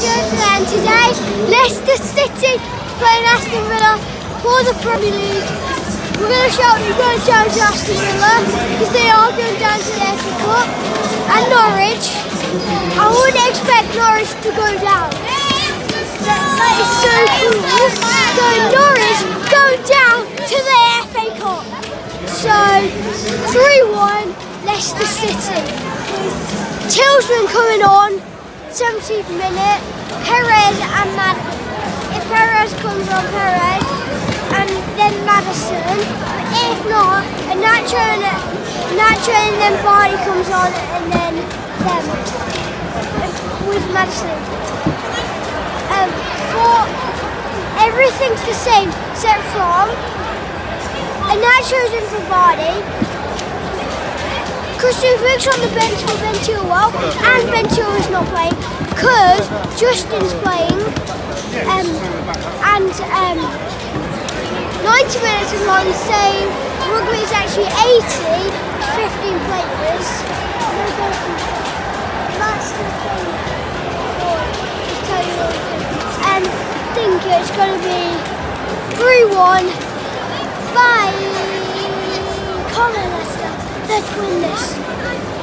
good, and today Leicester City playing Aston Villa for the Premier League. We're going to shout to Aston Villa because they are going down to the FA Cup, and Norwich. I wouldn't expect Norwich to go down. That is so cool. So Norwich go down to the FA Cup. So 3-1 Leicester City. Tielemans coming on. 17th minute, Perez and Madison. If Perez comes on, Perez, and then Madison. If not, and Nacho and then Barnes comes on, and then them with Madison. For everything's the same except from and Nacho's in for Barnes. Christian Fuchs on the bench for Ventura, and Ventura is not playing because Justin's playing, and 90 minutes is on, saying rugby is actually 80, 15 players. That's the thing. Just tell you all the things. And I think it's going to be 3-1 by Connor. Let's win this.